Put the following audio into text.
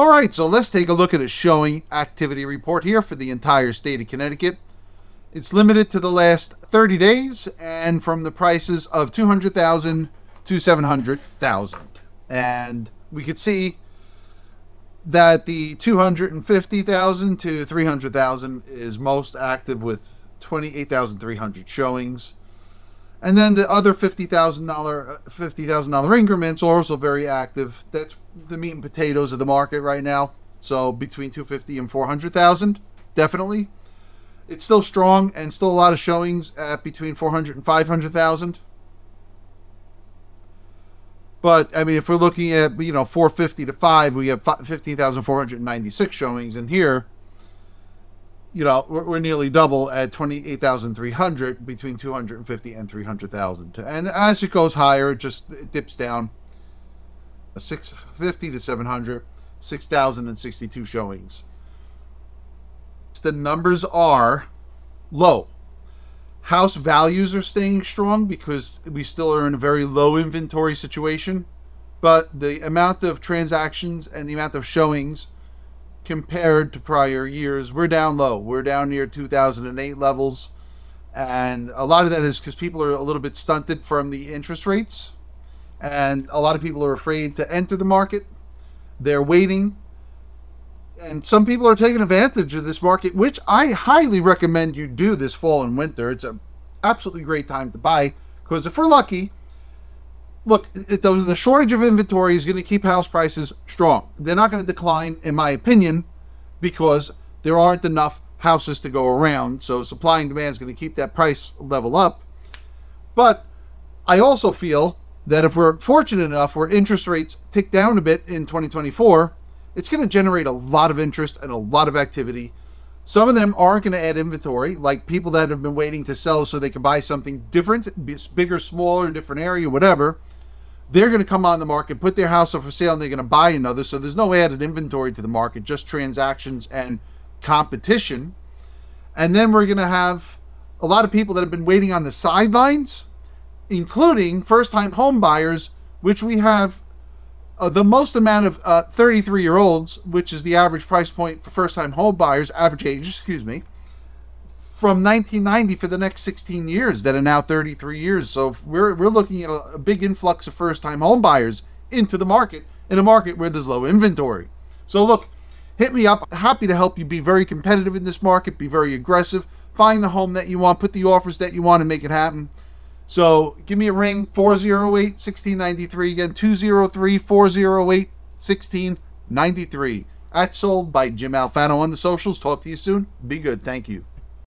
All right, so let's take a look at a showing activity report here for the entire state of Connecticut. It's limited to the last 30 days and from the prices of $200,000 to $700,000. And we could see that the $250,000 to $300,000 is most active with 28,300 showings. And then the other $50,000 increments are also very active. That's the meat and potatoes of the market right now. So between $250,000 and $400,000, definitely. It's still strong and still a lot of showings at between $400,000 and $500,000. But I mean, if we're looking at, you know, $450,000 to $500,000, we have 15,496 showings in here. You know, we're nearly double at 28,300 between 250 and 300,000. And as it goes higher, it dips down 650 to 700, 6,062 showings. The numbers are low. House values are staying strong because we still are in a very low inventory situation, but the amount of transactions and the amount of showings compared to prior years, we're down low. We're down near 2008 levels, and a lot of that is because people are a little bit stunted from the interest rates, and a lot of people are afraid to enter the market. They're waiting, and some people are taking advantage of this market, which I highly recommend you do this fall and winter. It's an absolutely great time to buy, because if we're lucky, look, the shortage of inventory is going to keep house prices strong. They're not going to decline, in my opinion, because there aren't enough houses to go around. So supply and demand is going to keep that price level up. But I also feel that if we're fortunate enough where interest rates tick down a bit in 2024, it's going to generate a lot of interest and a lot of activity. Some of them aren't going to add inventory, like people that have been waiting to sell so they can buy something different, bigger, smaller, different area, whatever. They're going to come on the market, put their house up for sale, and they're going to buy another. So there's no added inventory to the market, just transactions and competition. And then we're going to have a lot of people that have been waiting on the sidelines, including first-time home buyers, which we have the most amount of 33-year-olds, which is the average price point for first-time home buyers, average age, excuse me, from 1990 for the next 16 years that are now 33 years. So we're looking at a big influx of first-time home buyers into the market, in a market where there's low inventory. So look, hit me up. I'm happy to help you be very competitive in this market, be very aggressive, find the home that you want, put the offers that you want, and make it happen. So give me a ring, 408-1693, again, 203-408-1693. @SoldByJimAlfano on the socials. Talk to you soon. Be good. Thank you.